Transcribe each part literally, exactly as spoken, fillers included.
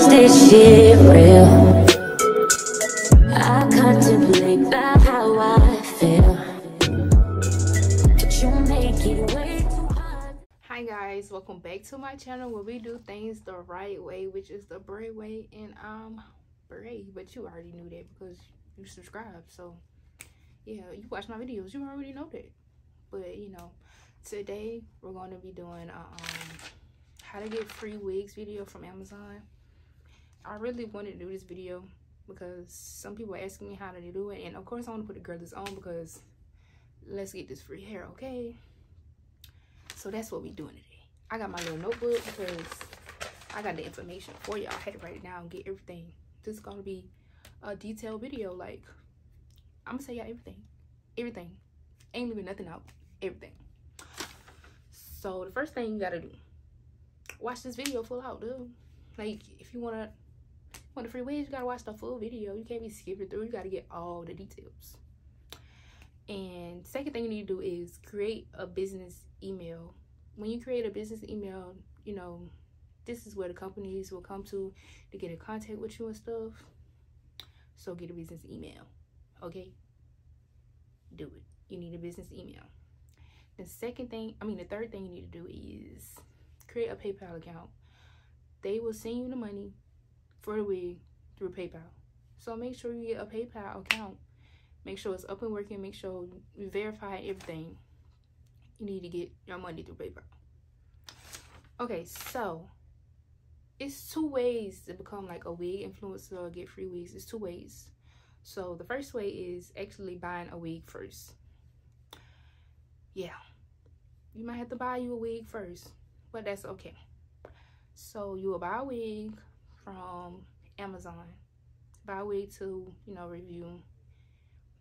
is this shit real? I contemplate about how I feel, but you make it way too hard. Hi guys, welcome back to my channel where we do things the right way, which is the brave way. And um brave, but you already knew that because you subscribed. So yeah, you watch my videos, you already know that. But you know, today we're going to be doing a um how to get free wigs video from Amazon. I really wanted to do this video because some people are asking me how do they do it, and of course I want to put the girl this on because let's get this free hair, okay? So that's what we're doing today. I got my little notebook because I got the information for y'all. I had to write it down, get everything. This is gonna be a detailed video. Like, I'm gonna tell y'all everything, everything. Ain't leaving nothing out. Everything. So the first thing you gotta do, watch this video full out, dude. Like, if you wanna want a free wig, you gotta watch the full video. You can't be skipping through. You gotta get all the details. And second thing you need to do is create a business email. When you create a business email, you know, this is where the companies will come to to get in contact with you and stuff. So get a business email, okay? Do it. You need a business email. The second thing, I mean, the third thing you need to do is create a PayPal account. They will send you the money for the wig through PayPal. So make sure you get a PayPal account. Make sure it's up and working. Make sure you verify everything. You need to get your money through PayPal. Okay, so it's two ways to become like a wig influencer or get free wigs. It's two ways. So the first way is actually buying a wig first. Yeah, you might have to buy you a wig first, but that's okay. So you will buy a wig from Amazon, buy a wig to, you know, review.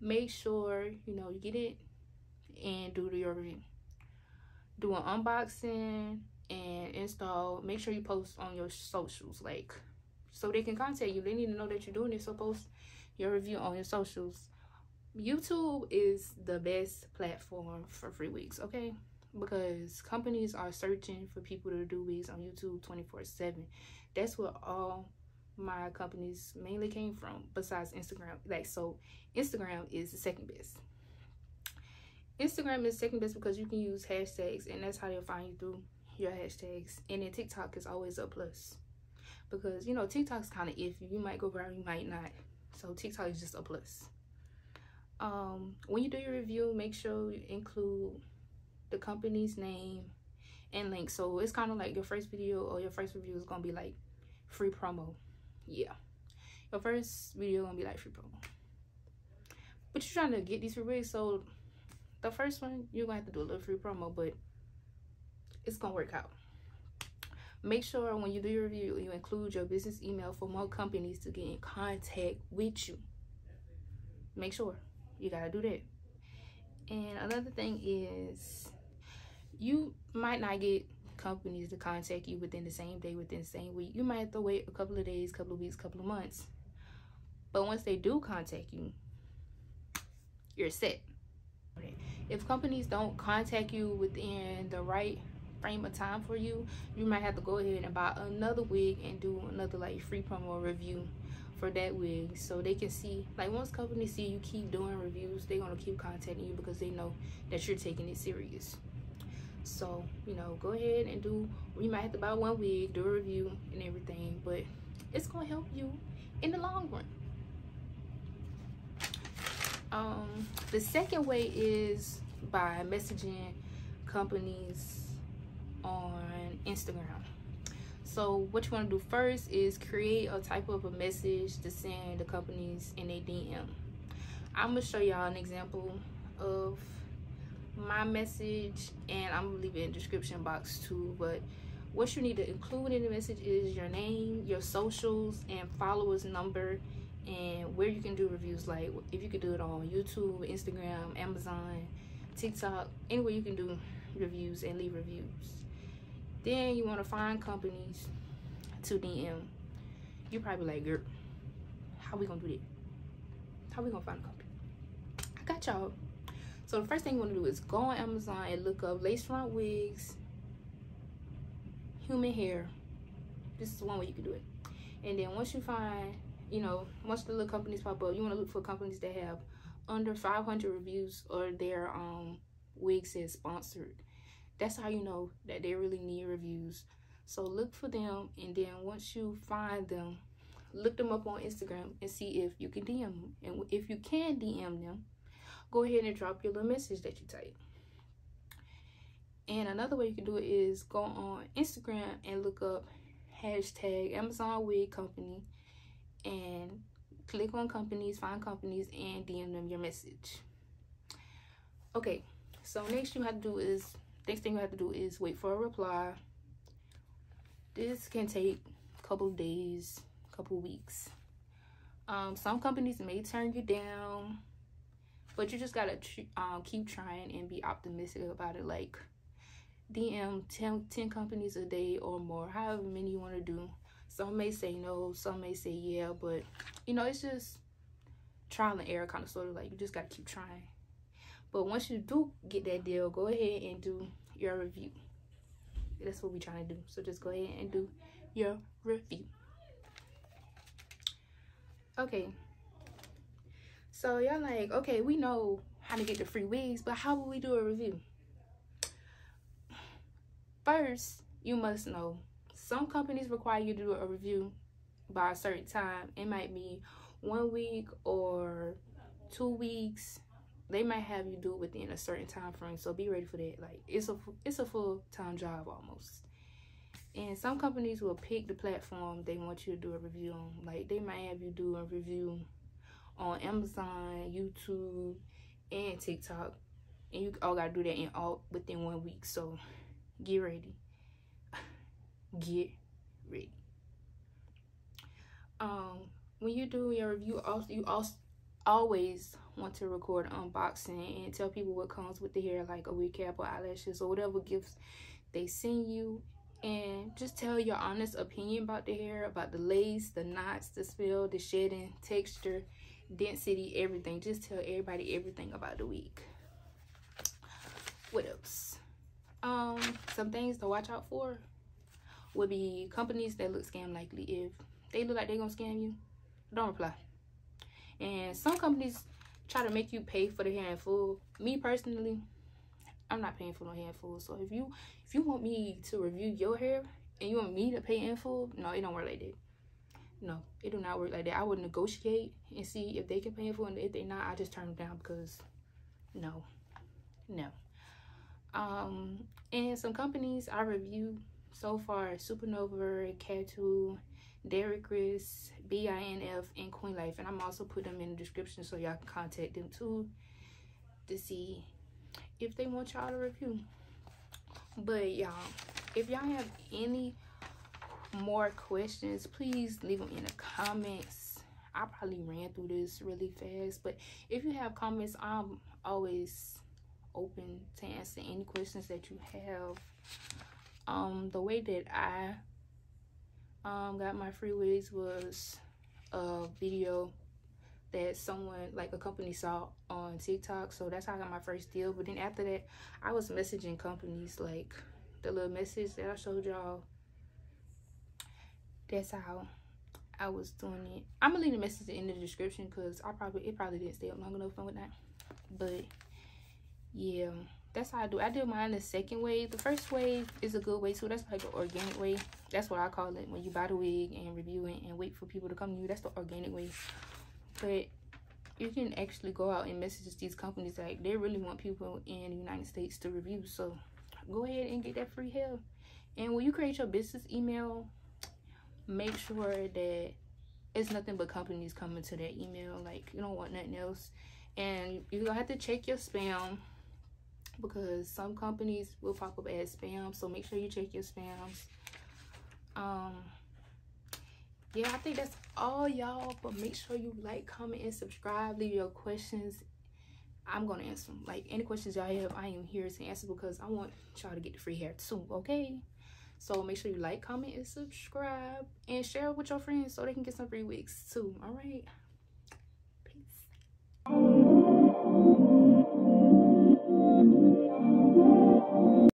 Make sure, you know, you get it and do your review. Do an unboxing and install. Make sure you post on your socials, like, so they can contact you. They need to know that you're doing it, so post your review on your socials. YouTube is the best platform for free wigs, okay? Because companies are searching for people to do wigs on YouTube twenty-four seven. That's where all my companies mainly came from, besides Instagram. Like, so Instagram is the second best. Instagram is second best because you can use hashtags, and that's how they'll find you through your hashtags. And then TikTok is always a plus because, you know, TikTok's kind of iffy. You might go viral, you might not. So TikTok is just a plus. Um, when you do your review, make sure you include the company's name and link. So it's kind of like your first video or your first review is going to be like free promo. Yeah, your first video going to be like free promo. But you're trying to get these free wigs, so the first one, you're going to have to do a little free promo, but it's going to work out. Make sure when you do your review, you include your business email for more companies to get in contact with you. Make sure. You gotta do that. And another thing is, you might not get companies to contact you within the same day, within the same week. You might have to wait a couple of days, couple of weeks, couple of months. But once they do contact you, you're set. If companies don't contact you within the right frame of time for you, you might have to go ahead and buy another wig and do another like free promo review for that wig, so they can see, like, once companies see you keep doing reviews, they're gonna keep contacting you because they know that you're taking it serious. So, you know, go ahead and do, you might have to buy one wig, do a review and everything, but it's gonna help you in the long run. Um, the second way is by messaging companies on Instagram. So what you want to do first is create a type of a message to send the companies in a D M. I'm going to show y'all an example of my message, and I'm going to leave it in the description box too. But what you need to include in the message is your name, your socials, and followers number, and where you can do reviews. Like, if you can do it on YouTube, Instagram, Amazon, TikTok, anywhere you can do reviews and leave reviews. Then you want to find companies to D M. You're probably like, girl, how we gonna do that? How we gonna find a company? I got y'all. So the first thing you want to do is go on Amazon and look up lace front wigs, human hair. This is one way you can do it. And then once you find, you know, once the little companies pop up, you want to look for companies that have under five hundred reviews, or their um wig says sponsored. That's how you know that they really need reviews. So look for them, and then once you find them, look them up on Instagram and see if you can D M them. And if you can D M them, go ahead and drop your little message that you type. And another way you can do it is go on Instagram and look up hashtag Amazon Wig Company and click on companies, find companies, and D M them your message. Okay, so next you have to do is next thing you have to do is wait for a reply. This can take a couple of days, couple weeks. Um, some companies may turn you down, but you just gotta um, keep trying and be optimistic about it. Like D M ten, ten companies a day or more, however many you want to do. Some may say no, some may say yeah, but you know, it's just trial and error, kind of sort of like you just gotta keep trying. But once you do get that deal, go ahead and do your review. That's what we're trying to do. So just go ahead and do your review. Okay, so y'all like, okay, we know how to get the free wigs, but how will we do a review? First, you must know some companies require you to do a review by a certain time. It might be one week or two weeks. They might have you do it within a certain time frame, so be ready for that. Like it's a it's a full time job almost. And some companies will pick the platform they want you to do a review on. Like they might have you do a review on Amazon, YouTube, and TikTok, and you all gotta do that in all within one week. So get ready, get ready. Um, when you do your review, also you also always want to record an unboxing and tell people what comes with the hair, like a wig cap or eyelashes or whatever gifts they send you. And just tell your honest opinion about the hair, about the lace, the knots, the smell, the shedding, texture, density, everything. Just tell everybody everything about the wig. What else? Um, some things to watch out for would be companies that look scam likely. If they look like they're gonna scam you, don't reply. And some companies try to make you pay for the hair in full. Me personally, I'm not paying for no hair in full. So if you if you want me to review your hair and you want me to pay in full, no, it don't work like that. No, it do not work like that. I would negotiate and see if they can pay in full, and if they not, I just turn them down because no, no. Um, and some companies I reviewed so far: Supernova, Katu, Derekris, B I N F, and Queen Life. And I'm also put them in the description so y'all can contact them too to see if they want y'all to review. But y'all, if y'all have any more questions, please leave them in the comments. I probably ran through this really fast, but if you have comments, I'm always open to answer any questions that you have. Um, the way that I um got my free wigs was a video that someone, like a company, saw on TikTok. So that's how I got my first deal. But then after that, I was messaging companies, like the little message that I showed y'all. That's how I was doing it. I'm gonna leave the message in the description because I probably it probably didn't stay up long enough and whatnot. But yeah, that's how I do. I did mine the second wave. The first wave is a good way too. That's like an organic way. That's what I call it, when you buy the wig and review it and wait for people to come to you. That's the organic way. But you can actually go out and message these companies, like they really want people in the United States to review. So go ahead and get that free help. And when you create your business email, make sure that it's nothing but companies coming to that email. Like you don't want nothing else. And you're gonna have to check your spam, because some companies will pop up as spam. So make sure you check your spams. Um, yeah, I think that's all, y'all. But make sure you like, comment, and subscribe. Leave your questions. I'm going to answer them. Like, any questions y'all have, I am here to answer, because I want y'all to get the free hair too, okay? So make sure you like, comment, and subscribe. And share with your friends so they can get some free wigs too, all right?